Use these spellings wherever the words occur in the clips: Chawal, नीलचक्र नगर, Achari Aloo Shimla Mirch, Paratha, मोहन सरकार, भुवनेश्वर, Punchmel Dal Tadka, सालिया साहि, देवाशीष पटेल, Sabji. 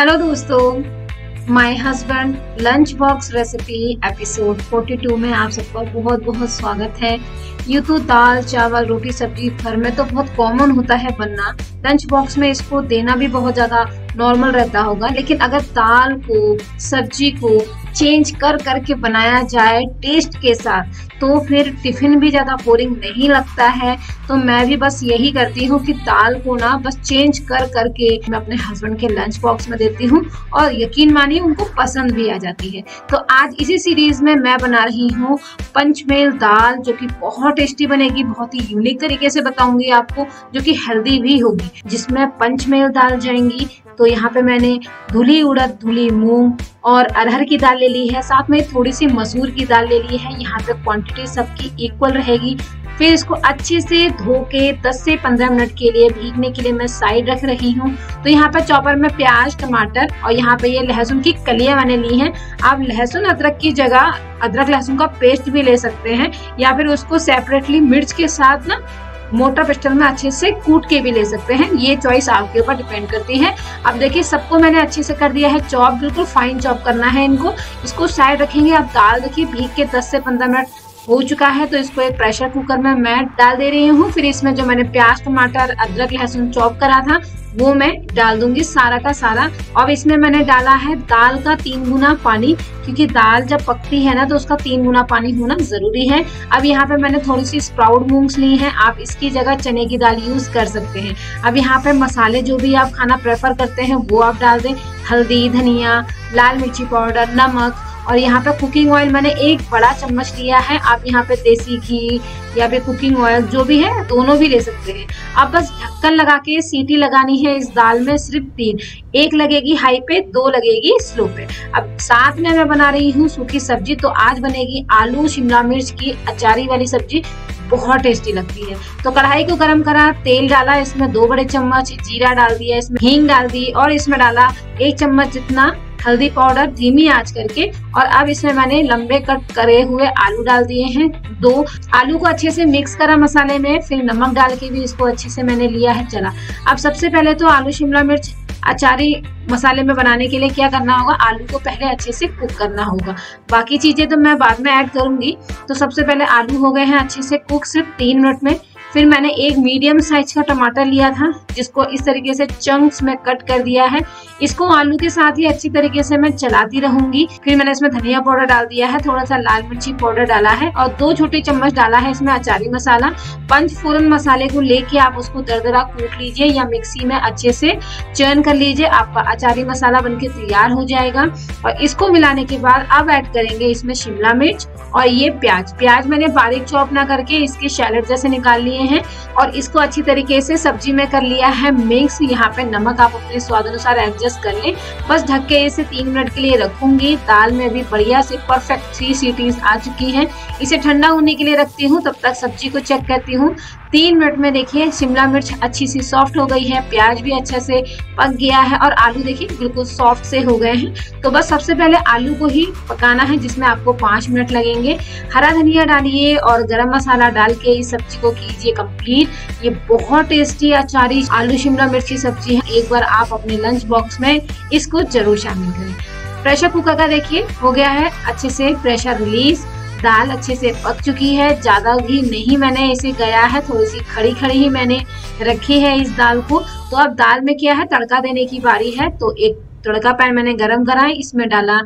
Hello दोस्तों, my husband lunch box recipe episode 42 में आप सबका बहुत बहुत स्वागत है। ये तो दाल चावल रोटी सब्जी घर में तो बहुत कॉमन होता है बनना, लंच बॉक्स में इसको देना भी बहुत ज़्यादा नॉर्मल रहता होगा, लेकिन अगर दाल को सब्जी को चेंज कर करके बनाया जाए टेस्ट के साथ तो फिर टिफ़िन भी ज़्यादा बोरिंग नहीं लगता है। तो मैं भी बस यही करती हूँ कि दाल को ना बस चेंज कर करके मैं अपने हस्बैंड के लंच बॉक्स में देती हूँ और यकीन मानिए उनको पसंद भी आ जाती है। तो आज इसी सीरीज़ में मैं बना रही हूँ पंचमेल दाल, जो कि बहुत टेस्टी बनेगी, बहुत ही यूनिक तरीके से बताऊंगी आपको, जो कि हेल्दी भी होगी, जिसमें पंचमेल दाल जाएंगी। तो यहाँ पे मैंने धुली उड़द, धुली मूंग और अरहर की दाल ले ली है, साथ में थोड़ी सी मसूर की दाल ले ली है। यहाँ पे क्वांटिटी सबकी इक्वल रहेगी। फिर इसको अच्छे से धो के 10 से 15 मिनट के लिए भीगने के लिए मैं साइड रख रही हूँ। तो यहाँ पर चॉपर में प्याज, टमाटर और यहाँ पे ये लहसुन की कलियाँ मैंने ली हैं। आप लहसुन अदरक की जगह अदरक लहसुन का पेस्ट भी ले सकते हैं या फिर उसको सेपरेटली मिर्च के साथ ना मोटा पिस्टल में अच्छे से कूट के भी ले सकते हैं। ये चॉइस आपके ऊपर डिपेंड करती है। अब देखिए सबको मैंने अच्छे से कर दिया है चॉप, बिल्कुल फाइन चॉप करना है इनको। इसको साइड रखेंगे। अब दाल देखिए भीग के 10 से 15 मिनट हो चुका है, तो इसको एक प्रेशर कुकर में मैं डाल दे रही हूँ। फिर इसमें जो मैंने प्याज, टमाटर, अदरक, लहसुन चॉप करा था वो मैं डाल दूंगी सारा का सारा। अब इसमें मैंने डाला है दाल का 3 गुना पानी, क्योंकि दाल जब पकती है ना तो उसका 3 गुना पानी होना जरूरी है। अब यहाँ पे मैंने थोड़ी सी स्प्राउट मूंग्स ली हैं, आप इसकी जगह चने की दाल यूज कर सकते हैं। अब यहाँ पे मसाले जो भी आप खाना प्रेफर करते हैं वो आप डाल दें, हल्दी, धनिया, लाल मिर्ची पाउडर, नमक और यहाँ पे कुकिंग ऑयल मैंने 1 बड़ा चम्मच लिया है। आप यहाँ पे देसी घी या फिर कुकिंग ऑयल जो भी है दोनों भी ले सकते हैं। अब बस ढक्कन लगा के सीटी लगानी है इस दाल में, सिर्फ 3, 1 लगेगी हाई पे, 2 लगेगी स्लो पे। अब साथ में मैं बना रही हूँ सूखी सब्जी, तो आज बनेगी आलू शिमला मिर्च की अचारी वाली सब्जी, बहुत टेस्टी लगती है। तो कढ़ाई को गरम करा, तेल डाला, इसमें 2 बड़े चम्मच जीरा डाल दिया, इसमें हींग डाल दी और इसमें डाला 1 चम्मच जितना हल्दी पाउडर, धीमी आंच करके। और अब इसमें मैंने लंबे कट करे हुए आलू डाल दिए हैं 2। आलू को अच्छे से मिक्स करा मसाले में, फिर नमक डाल के भी इसको अच्छे से मैंने लिया है चला। अब सबसे पहले तो आलू शिमला मिर्च अचारी मसाले में बनाने के लिए क्या करना होगा, आलू को पहले अच्छे से कुक करना होगा, बाकी चीजें तो मैं बाद में ऐड करूंगी। तो सबसे पहले आलू हो गए हैं अच्छे से कुक, सिर्फ 3 मिनट में। फिर मैंने एक मीडियम साइज का टमाटर लिया था जिसको इस तरीके से चंक्स में कट कर दिया है। इसको आलू के साथ ही अच्छी तरीके से मैं चलाती रहूंगी। फिर मैंने इसमें धनिया पाउडर डाल दिया है, थोड़ा सा लाल मिर्ची पाउडर डाला है और 2 छोटे चम्मच डाला है इसमें अचारी मसाला। 5 फोरन मसाले को लेके आप उसको दरदरा कूट लीजिए या मिक्सी में अच्छे से चर्न कर लीजिए, आपका अचारी मसाला बनके तैयार हो जाएगा। और इसको मिलाने के बाद अब ऐड करेंगे इसमें शिमला मिर्च और ये प्याज। प्याज मैंने बारीक चॉप ना करके इसके शैलेट जैसे निकाल लिए हैं और इसको अच्छी तरीके से सब्जी में कर लिया है मिक्स। यहाँ पे नमक आप अपने स्वाद अनुसार एडजस्ट कर लें। बस ढक के इसे 3 मिनट के लिए रखूंगी। दाल में भी बढ़िया से परफेक्ट 3 सीटीज आ चुकी हैं। इसे ठंडा होने के लिए रखती हूँ, तब तक सब्जी को चेक करती हूँ। 3 मिनट में देखिए शिमला मिर्च अच्छी सी सॉफ्ट हो गई है, प्याज भी अच्छे से पक गया है और आलू देखिए बिल्कुल सॉफ्ट से हो गए हैं। तो बस सबसे पहले आलू को ही पकाना है, जिसमें आपको 5 मिनट लगेंगे। हरा धनिया डालिए और गरम मसाला डाल के इस सब्जी को कीजिए कंप्लीट। ये बहुत टेस्टी अचारी आलू शिमला मिर्च की सब्जी है। एक बार आप अपने लंच बॉक्स में इसको जरूर शामिल करें। प्रेशर कुकर का देखिए हो गया है अच्छे से प्रेशर रिलीज, दाल अच्छे से पक चुकी है। ज़्यादा घी नहीं मैंने इसे गया है, थोड़ी सी खड़ी खड़ी ही मैंने रखी है इस दाल को। तो अब दाल में क्या है, तड़का देने की बारी है। तो एक तड़का पैन मैंने गरम करा है, इसमें डाला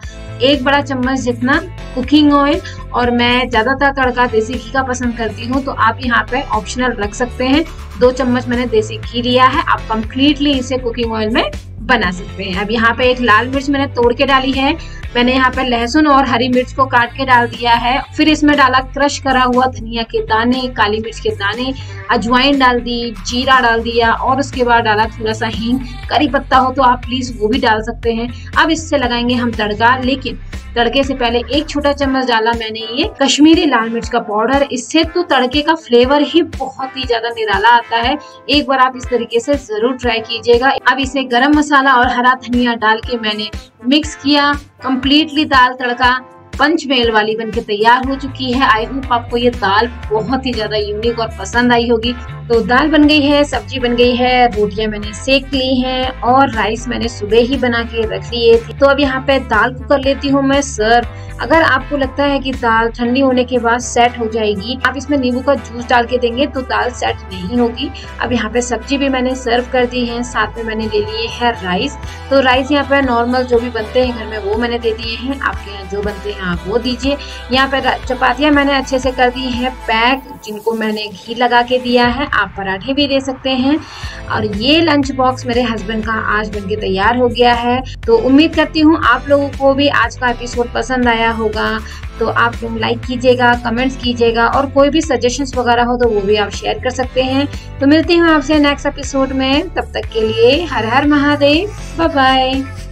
1 बड़ा चम्मच जितना कुकिंग ऑयल और मैं ज़्यादातर तड़का देसी घी का पसंद करती हूँ, तो आप यहाँ पे ऑप्शनल रख सकते हैं। 2 चम्मच मैंने देसी घी लिया है। आप कंप्लीटली इसे कुकिंग ऑयल में बना सकते हैं। अब यहाँ पे एक लाल मिर्च मैंने तोड़ के डाली है। मैंने यहाँ पे लहसुन और हरी मिर्च को काट के डाल दिया है। फिर इसमें डाला क्रश करा हुआ धनिया के दाने, काली मिर्च के दाने, अजवाइन डाल दी, जीरा डाल दिया और उसके बाद डाला थोड़ा सा हींग, करी पत्ता हो तो आप प्लीज वो भी डाल सकते हैं। अब इससे लगाएंगे हम तड़का, लेकिन तड़के से पहले 1 छोटा चम्मच डाला मैंने ये कश्मीरी लाल मिर्च का पाउडर। इससे तो तड़के का फ्लेवर ही बहुत ही ज्यादा निराला आता है। एक बार आप इस तरीके से जरूर ट्राई कीजिएगा। अब इसे गरम मसाला और हरा धनिया डाल के मैंने मिक्स किया कंप्लीटली। दाल तड़का पंचमेल वाली बनके तैयार हो चुकी है। आई होप आपको ये दाल बहुत ही ज्यादा यूनिक और पसंद आई होगी। तो दाल बन गई है, सब्जी बन गई है, रोटियां मैंने सेक ली हैं और राइस मैंने सुबह ही बना के रख लिए थे। तो अब यहाँ पे दाल को कर लेती हूँ मैं सर्व। अगर आपको लगता है कि दाल ठंडी होने के बाद सेट हो जाएगी, आप इसमें नींबू का जूस डाल के देंगे तो दाल सेट नहीं होगी। अब यहाँ पे सब्जी भी मैंने सर्व कर दी है, साथ में मैंने ले लिए है राइस। तो राइस यहाँ पे नॉर्मल जो भी बनते हैं घर में वो मैंने दे दिए हैं, आपके यहाँ जो बनते हैं आप वो दीजिए। यहाँ पे चपातियाँ मैंने अच्छे से कर दी है पैक, जिनको मैंने घी लगा के दिया है। आप पराठे भी दे सकते हैं। और ये लंच बॉक्स मेरे हस्बैंड का आज बनके तैयार हो गया है। तो उम्मीद करती हूँ आप लोगों को भी आज का एपिसोड पसंद आया होगा। तो आप लोग लाइक कीजिएगा, कमेंट्स कीजिएगा और कोई भी सजेशंस वगैरह हो तो वो भी आप शेयर कर सकते हैं। तो मिलती हूँ आपसे नेक्स्ट एपिसोड में, तब तक के लिए हर हर महादेव, बाय बाय।